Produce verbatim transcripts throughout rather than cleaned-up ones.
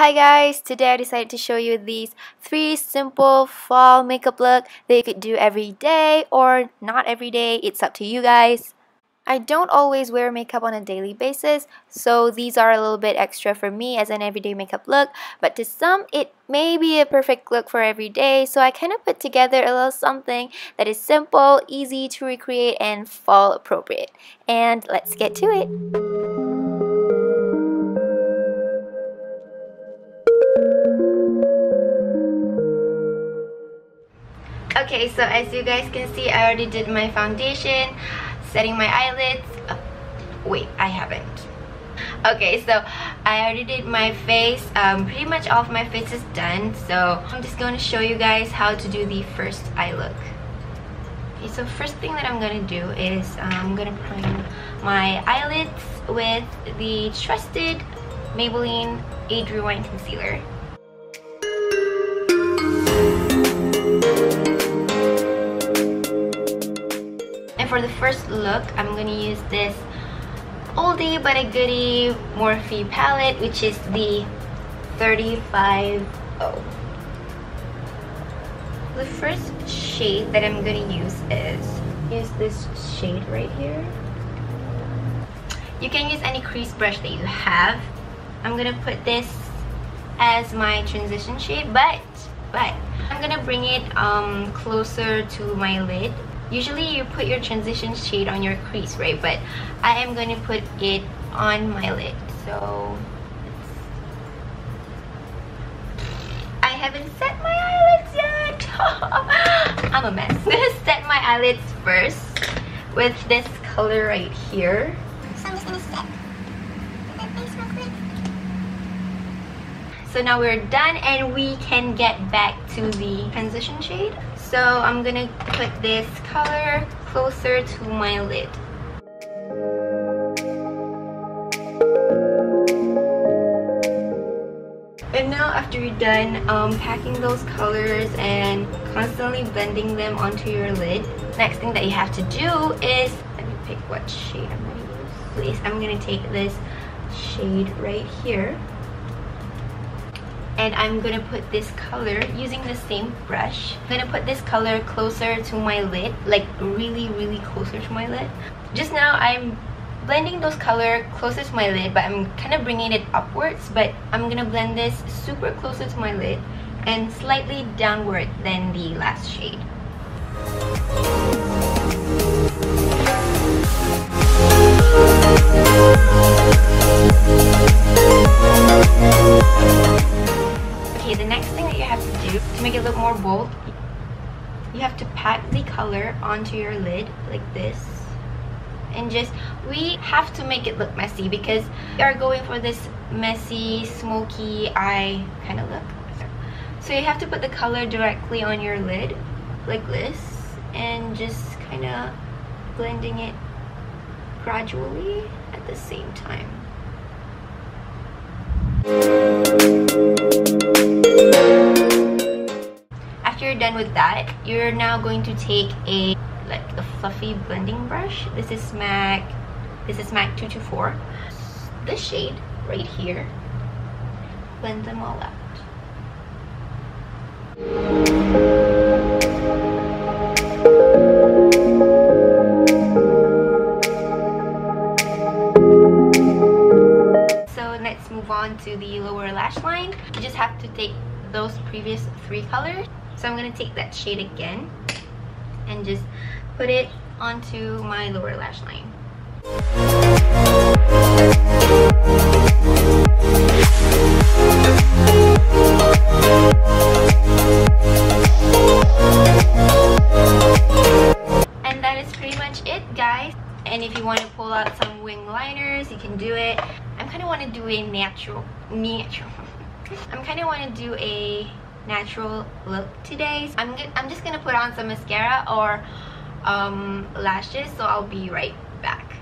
Hi guys, today I decided to show you these three simple fall makeup look that you could do every day or not every day. It's up to you guys. I don't always wear makeup on a daily basis, so these are a little bit extra for me as an everyday makeup look, but to some it may be a perfect look for every day, so I kind of put together a little something that is simple, easy to recreate, and fall appropriate. And let's get to it. Okay, so as you guys can see, I already did my foundation, setting my eyelids. Oh, wait, I haven't. Okay, so I already did my face. Um, pretty much all of my face is done. So I'm just going to show you guys how to do the first eye look. Okay, so first thing that I'm going to do is I'm going to prime my eyelids with the trusted Maybelline Age Rewind Concealer. For the first look, I'm going to use this oldie but a goodie Morphe palette, which is the thirty-five oh. The first shade that I'm going to use is use this shade right here. You can use any crease brush that you have. I'm going to put this as my transition shade, but but I'm going to bring it um, closer to my lid. Usually you put your transition shade on your crease, right? But I am going to put it on my lid. So I haven't set my eyelids yet. I'm a mess. I'm going to set my eyelids first with this color right here. So I'm just going to set my face real quick. So now we're done and we can get back to the transition shade. So I'm gonna put this color closer to my lid. And now after you're done um, packing those colors and constantly blending them onto your lid, next thing that you have to do is, let me pick what shade I'm gonna use. Please, I'm gonna take this shade right here. And I'm gonna put this color, using the same brush, I'm gonna put this color closer to my lid, like really, really closer to my lid. Just now, I'm blending those color closer to my lid, but I'm kind of bringing it upwards, but I'm gonna blend this super closer to my lid and slightly downward than the last shade. The next thing that you have to do to make it look more bold, you have to pack the color onto your lid like this, and just, we have to make it look messy because we are going for this messy, smoky eye kind of look. So you have to put the color directly on your lid like this and just kind of blending it gradually at the same time. After you're done with that, you're now going to take a like a fluffy blending brush. This is MAC. This is MAC two two four. This shade right here. Blend them all out. So let's move on to the lower lash line. You just have to take those previous three colors. So I'm going to take that shade again and just put it onto my lower lash line. And that is pretty much it, guys. And if you want to pull out some wing liners, you can do it. I kind of want to do a natural, natural. I'm kind of want to do a natural look today, so I'm, I'm just gonna put on some mascara or um, lashes, so I'll be right back.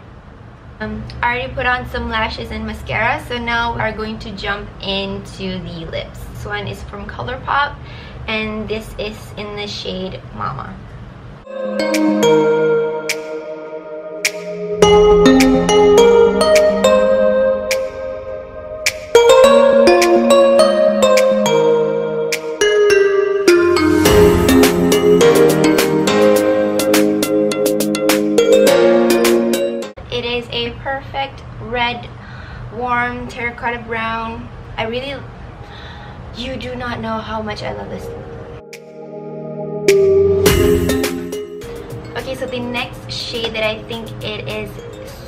Um, I already put on some lashes and mascara, so now we're going to jump into the lips. This one is from ColourPop and this is in the shade Mama. warm terracotta brown. I really, you do not know how much I love this. Okay, so the next shade that I think it is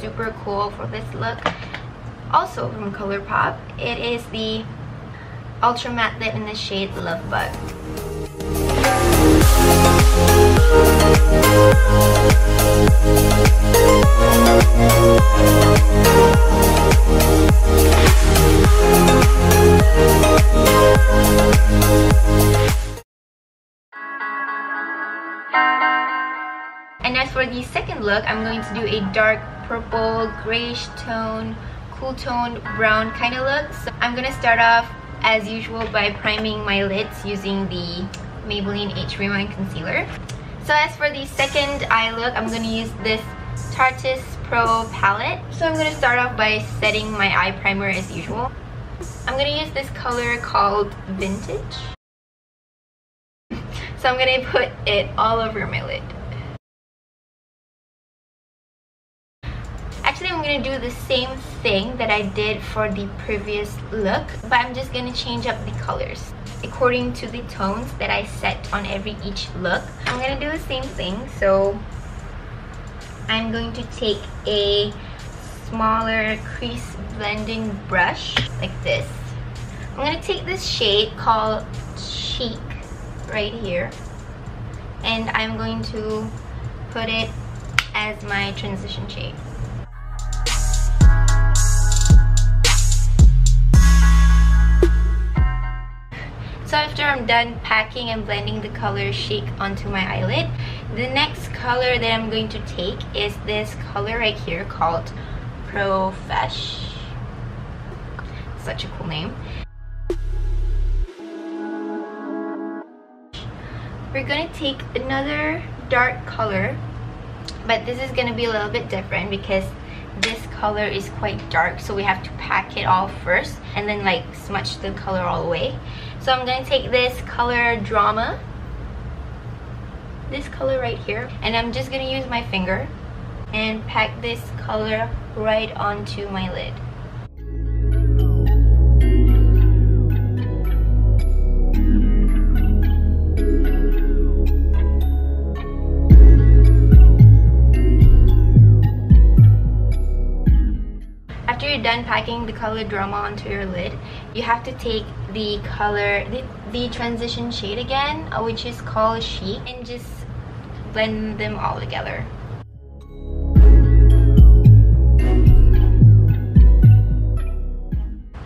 super cool for this look, also from ColourPop, it is the Ultra Matte Lip in the shade Love Bug. And as for the second look, I'm going to do a dark purple, grayish tone, cool toned brown kind of look. So I'm gonna start off as usual by priming my lids using the Maybelline Age Rewind concealer. So as for the second eye look, I'm going to use this Tarteist Pro Palette. So I'm going to start off by setting my eye primer as usual. I'm going to use this color called Vintage. So I'm going to put it all over my lid. Actually, I'm going to do the same thing that I did for the previous look, but I'm just going to change up the colors according to the tones that I set on every each look. I'm going to do the same thing, so I'm going to take a smaller crease blending brush like this. I'm going to take this shade called Cheek right here, and I'm going to put it as my transition shade. So after I'm done packing and blending the color Chic onto my eyelid, the next color that I'm going to take is this color right here called Profesh. Such a cool name. We're going to take another dark color, but this is going to be a little bit different because this color is quite dark, so we have to pack it all first and then like smudge the color all the way. So I'm going to take this color Drama, this color right here, and I'm just going to use my finger and pack this color right onto my lid. Done packing the color Drama onto your lid, you have to take the color the, the transition shade again, which is called Chic, and just blend them all together.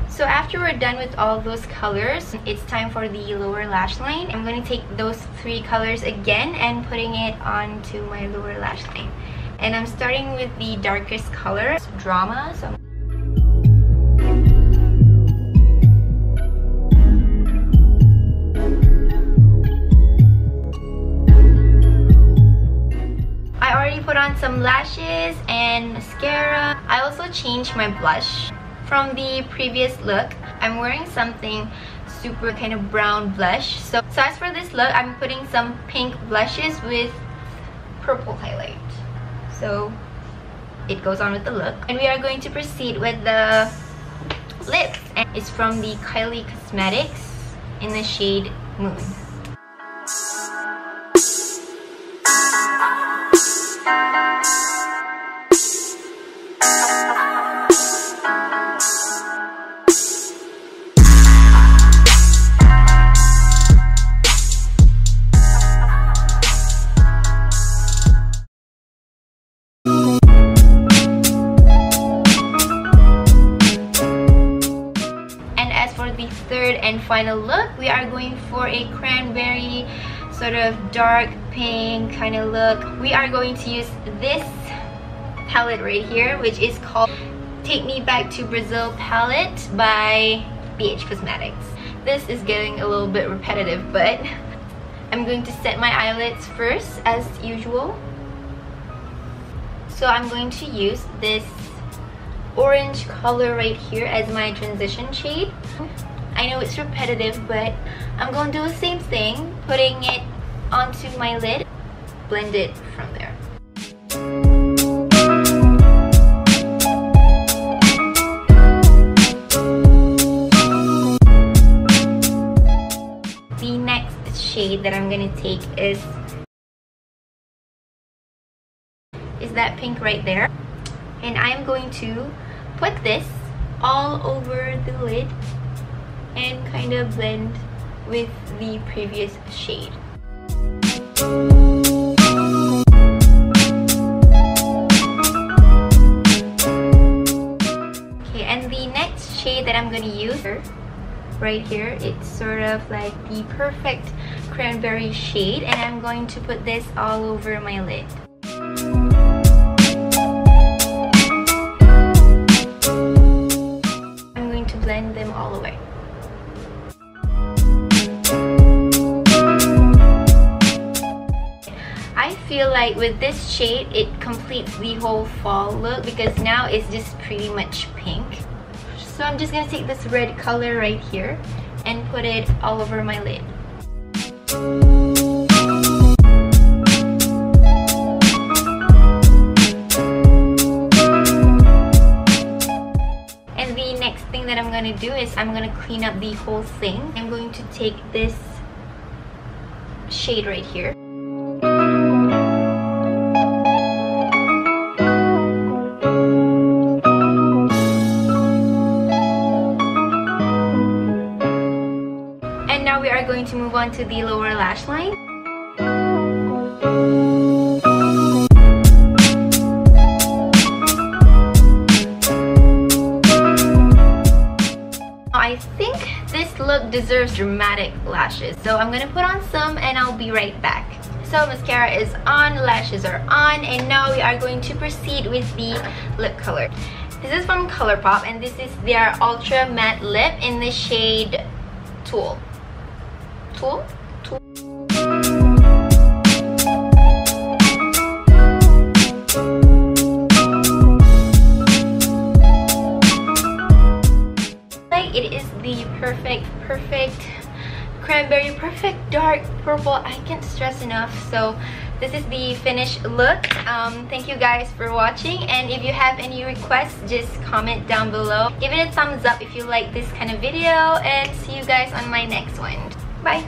So after we're done with all those colors, it's time for the lower lash line. I'm going to take those three colors again and putting it onto my lower lash line, and I'm starting with the darkest color, Drama. So I'm some lashes and mascara. I also changed my blush from the previous look. I'm wearing something super kind of brown blush. So, so as for this look, I'm putting some pink blushes with purple highlight. So it goes on with the look. And we are going to proceed with the lips. And it's from the Kylie Cosmetics in the shade Moon. Final look, we are going for a cranberry sort of dark pink kind of look. We are going to use this palette right here, which is called Take Me Back to Brazil palette by B H Cosmetics. This is getting a little bit repetitive, but I'm going to set my eyelids first as usual. So I'm going to use this orange color right here as my transition shade. I know it's repetitive, but I'm going to do the same thing, putting it onto my lid, blend it from there. shade that I'm gonna take is is that pink right there, and I'm going to put this all over the lid and kind of blend with the previous shade. Okay, and the next shade that I'm gonna use right here, it's sort of like the perfect cranberry shade, and I'm going to put this all over my lid. I'm going to blend them all away. I feel like with this shade, it completes the whole fall look because now it's just pretty much pink. So I'm just gonna take this red color right here and put it all over my lid. And the next thing that I'm gonna do is I'm gonna clean up the whole thing. I'm going to take this shade right here. We are going to move on to the lower lash line. I think this look deserves dramatic lashes, so I'm gonna put on some and I'll be right back. So mascara is on, lashes are on, and now we are going to proceed with the lip color. This is from ColourPop and this is their Ultra Matte Lip in the shade Tulle. Tool, tool. Like it is the perfect, perfect cranberry, perfect dark purple. I can't stress enough. So this is the finished look. Um, thank you guys for watching, and if you have any requests, just comment down below. Give it a thumbs up if you like this kind of video, and see you guys on my next one. Bye.